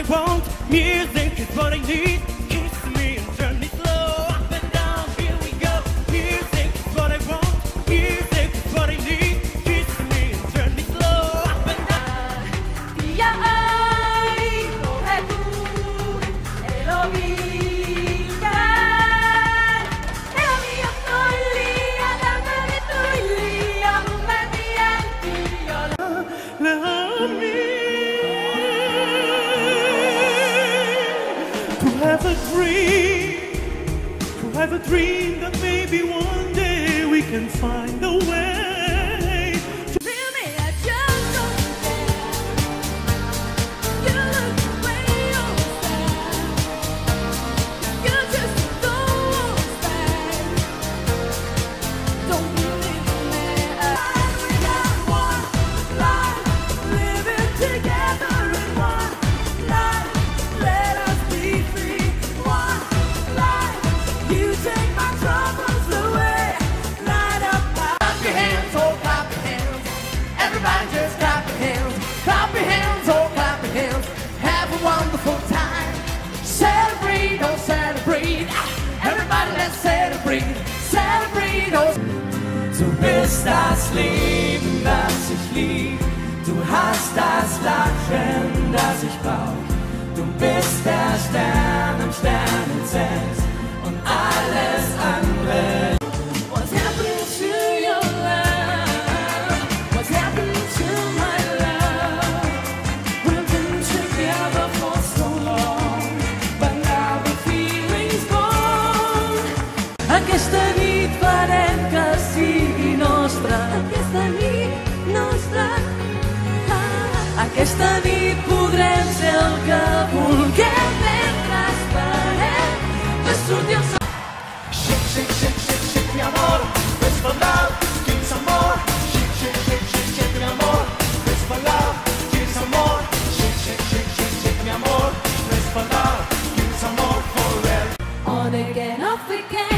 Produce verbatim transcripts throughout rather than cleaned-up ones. I want. Music is what I need. Kiss me and turn me slow up and down. Here we go. Music is what I want. Music is what I need. Kiss me and turn me slow up and down. Tia ai, corre tu, elobi. To have a dream, to have a dream that maybe one day we can find a way. Feel me, I just don't care. You look the way you stand. You just don't understand. Don't believe me. We got one life, living together in one life. Wonderful time, celebrate, oh celebrate, everybody let's celebrate, celebrate, oh. Du bist das Leben, das ich lieb, du hast das Lachen, das ich brauch, du bist der Stern im Sternenzelt und alles andere. Aquesta nit farem que sigui nostra. Aquesta nit nostra. Aquesta nit podrem ser el que vulguem mentre esperem que surti el sol. Shake, shake, shake, shake, shake, mi amor. Let's fall out, give some more. Shake, shake, shake, shake, shake, mi amor. Let's fall out, give some more. Shake, shake, shake, shake, shake, mi amor. Let's fall out, give some more forever. On again, off again.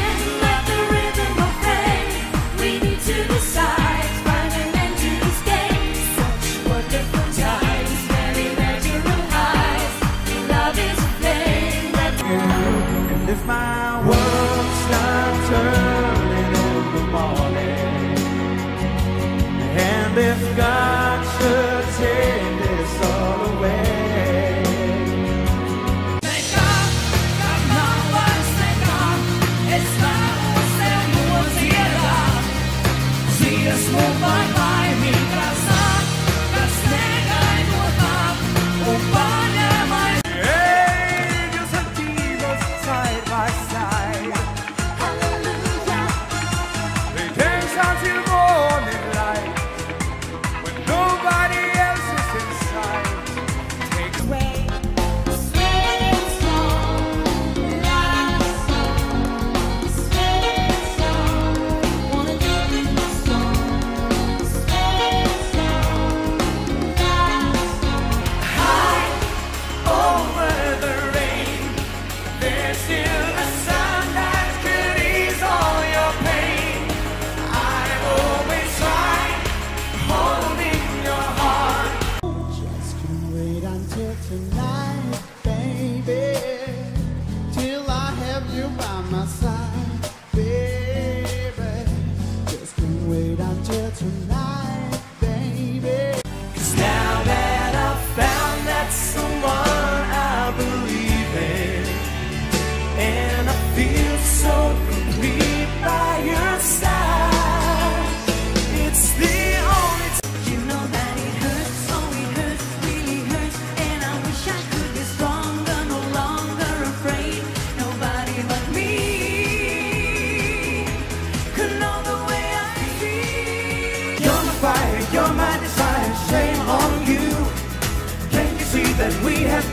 If my world stopped turning in the morning, and if God should take this all away, thank God, God knows, thank God, estamos en velocidad. See us move by by, mientras nos nega y nos da un par.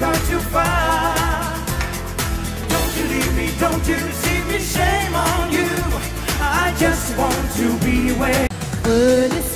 Gone too far. Don't you leave me, don't you deceive me, shame on you. I just want to be away.